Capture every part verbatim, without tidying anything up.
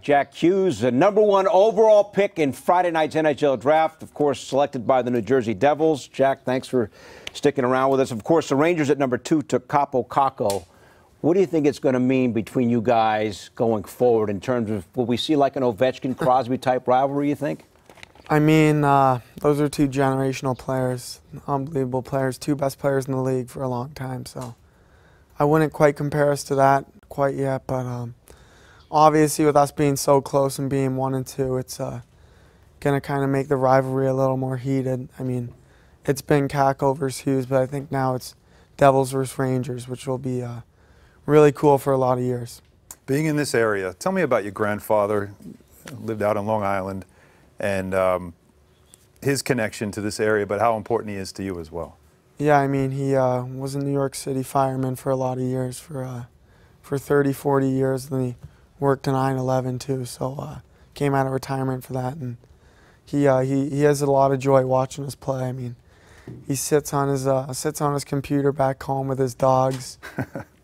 Jack Hughes, the number one overall pick in Friday night's N H L draft, of course, selected by the New Jersey Devils. Jack, thanks for sticking around with us. Of course, the Rangers at number two took Kaapo Kakko. What do you think it's going to mean between you guys going forward in terms of, will we see like an Ovechkin-Crosby-type rivalry, you think? I mean, uh, those are two generational players, unbelievable players, two best players in the league for a long time. So I wouldn't quite compare us to that quite yet, but... Um, Obviously, with us being so close and being one and two, it's uh, going to kind of make the rivalry a little more heated. I mean, it's been Kakko versus Hughes, but I think now it's Devils versus Rangers, which will be uh, really cool for a lot of years. Being in this area, tell me about your grandfather, lived out on Long Island, and um, his connection to this area, but how important he is to you as well. Yeah, I mean, he uh, was a New York City fireman for a lot of years, for, uh, for thirty, forty years, and he worked in nine eleven too, so uh, came out of retirement for that, and he uh, he he has a lot of joy watching us play. I mean, he sits on his uh, sits on his computer back home with his dogs,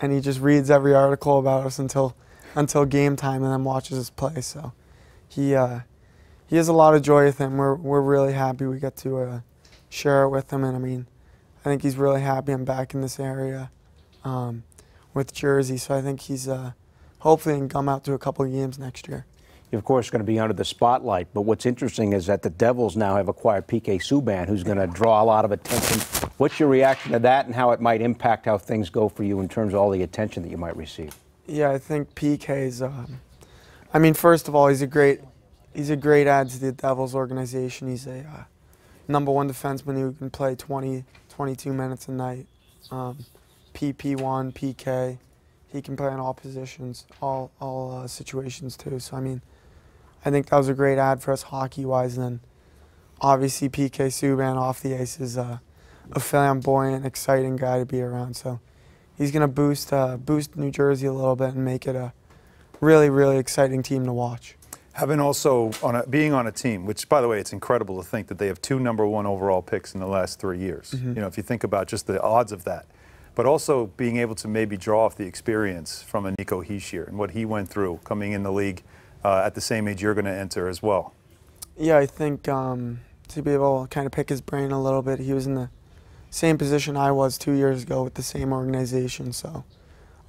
and he just reads every article about us until until game time, and then watches us play. So he uh, he has a lot of joy with him. We're we're really happy we get to uh, share it with him, and I mean, I think he's really happy I'm back in this area um, with Jersey. So I think he's. Uh, Hopefully, and come out to a couple of games next year. You're, of course, going to be under the spotlight, but what's interesting is that the Devils now have acquired P K Subban, who's going to draw a lot of attention. What's your reaction to that and how it might impact how things go for you in terms of all the attention that you might receive? Yeah, I think P K's, um, I mean, first of all, he's a great, he's a great add to the Devils organization. He's a uh, number one defenseman who can play twenty, twenty-two minutes a night. Um, P P one, P K. He can play in all positions, all all uh, situations too. So I mean, I think that was a great ad for us hockey-wise. And then obviously P K Subban off the ice is uh, a flamboyant, exciting guy to be around. So he's going to boost uh, boost New Jersey a little bit and make it a really really exciting team to watch. Having also on a, being on a team, which by the way, it's incredible to think that they have two number one overall picks in the last three years. Mm-hmm. You know, if you think about just the odds of that. But also being able to maybe draw off the experience from a Nico Hischier and what he went through coming in the league uh, at the same age you're going to enter as well. Yeah, I think um, to be able to kind of pick his brain a little bit, he was in the same position I was two years ago with the same organization, so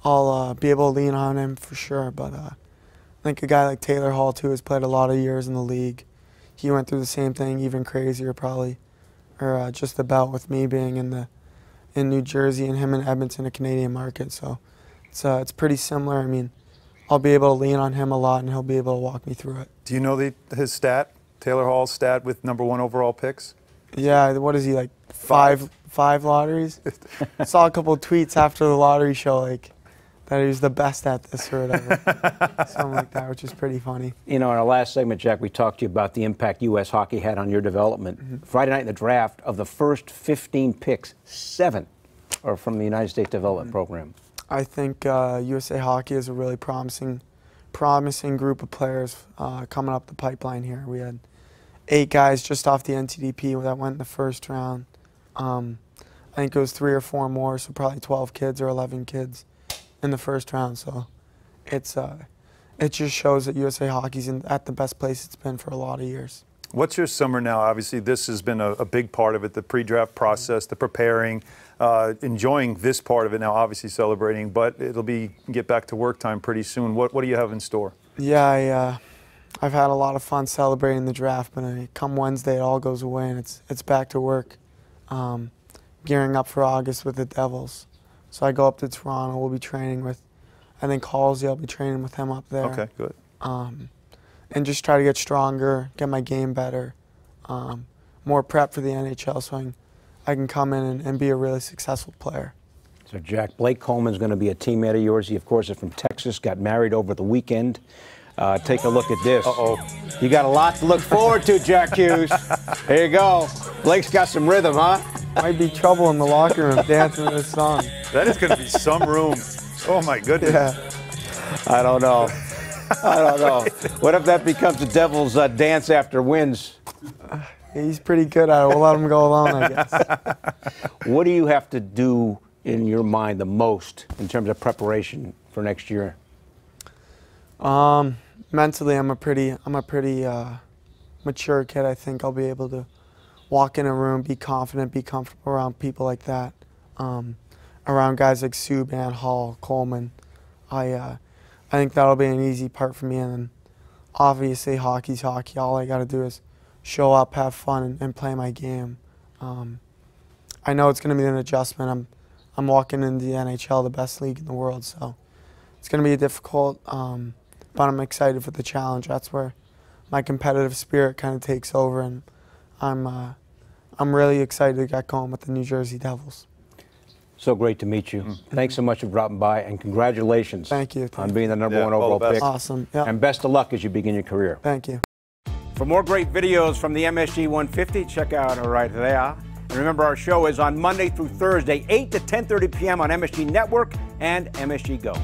I'll uh, be able to lean on him for sure. But uh, I think a guy like Taylor Hall, too, has played a lot of years in the league. He went through the same thing, even crazier probably, or uh, just about with me being in the in New Jersey and him in Edmonton, a Canadian market. So it's, uh, it's pretty similar. I mean, I'll be able to lean on him a lot and he'll be able to walk me through it. Do you know the, his stat, Taylor Hall's stat with number one overall picks? Yeah, what is he, like five, five lotteries? I saw a couple of tweets after the lottery show, like, that he was the best at this or whatever, something like that, which is pretty funny. You know, in our last segment, Jack, we talked to you about the impact U S hockey had on your development. Mm-hmm. Friday night in the draft, of the first fifteen picks, seven are from the United States Development mm-hmm. Program. I think uh, U S A Hockey is a really promising, promising group of players uh, coming up the pipeline here. We had eight guys just off the N T D P that went in the first round. Um, I think it was three or four more, so probably twelve kids or eleven kids in the first round, so it's uh, it just shows that U S A Hockey's in, at the best place it's been for a lot of years. What's your summer now? Obviously, this has been a, a big part of it, the pre-draft process, the preparing, uh, enjoying this part of it now, obviously celebrating, but it'll be get back to work time pretty soon. What, what do you have in store? Yeah, I, uh, I've had a lot of fun celebrating the draft, but uh, come Wednesday, it all goes away, and it's, it's back to work, um, gearing up for August with the Devils. So I go up to Toronto. We'll be training with, I think, Kalsi. I'll be training with him up there. Okay, good. Um, and just try to get stronger, get my game better, um, more prep for the N H L so I can, I can come in and, and be a really successful player. So, Jack, Blake Coleman's going to be a teammate of yours. He, of course, is from Texas, got married over the weekend. Uh, take a look at this. Uh-oh. You got a lot to look forward to, Jack Hughes. Here you go. Blake's got some rhythm, huh? Might be trouble in the locker room dancing to this song. That is going to be some room. Oh, my goodness. Yeah. I don't know. I don't know. What if that becomes the Devils' uh, dance after wins? Uh, he's pretty good at it. We'll let him go alone, I guess. What do you have to do in your mind the most in terms of preparation for next year? Um, mentally, I'm a pretty, I'm a pretty uh, mature kid. I think I'll be able to walk in a room, be confident, be comfortable around people like that, um, around guys like Subban, Hall, Coleman. I, uh, I think that'll be an easy part for me. And then obviously, hockey's hockey. All I got to do is show up, have fun, and, and play my game. Um, I know it's going to be an adjustment. I'm, I'm walking into the N H L, the best league in the world, so it's going to be difficult. Um, but I'm excited for the challenge. That's where my competitive spirit kind of takes over, and I'm, uh, I'm really excited to get going with the New Jersey Devils. So great to meet you. Mm-hmm. Thanks so much for dropping by, and congratulations. Thank you. Thank on being the number yeah, one overall pick. Awesome. Yep. And best of luck as you begin your career. Thank you. For more great videos from the M S G one fifty, check out right there. And remember, our show is on Monday through Thursday, eight to ten thirty p m on M S G Network and M S G Go.